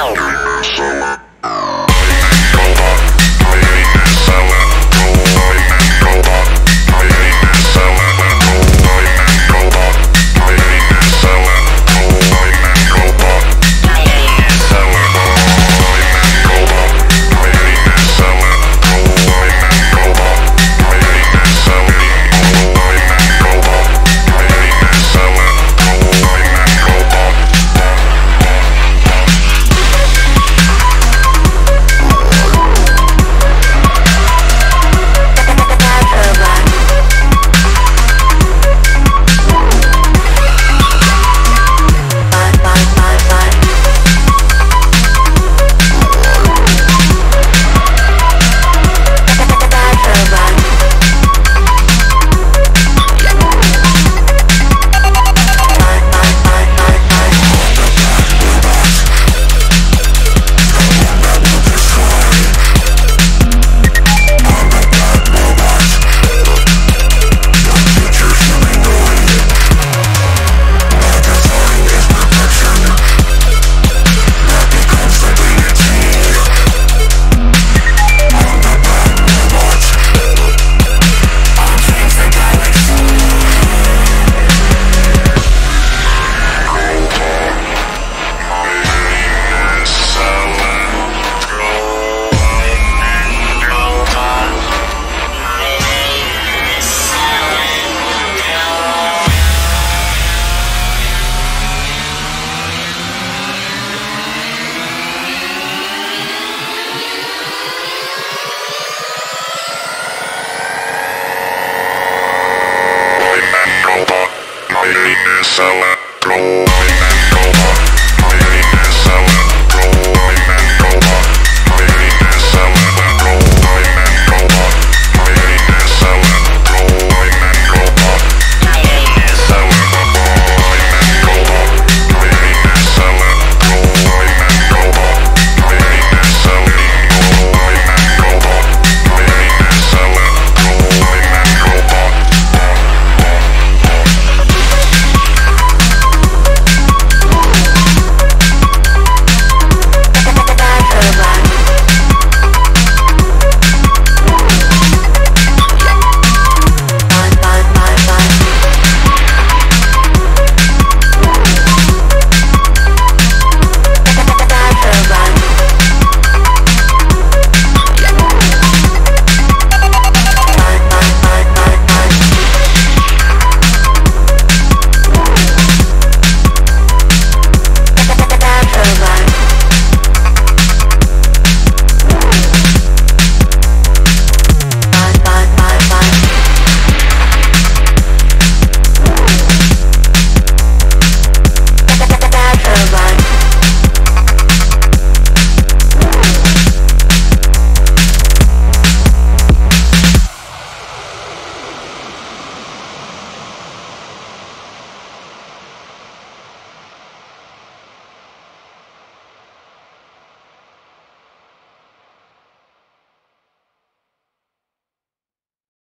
I'm a robot.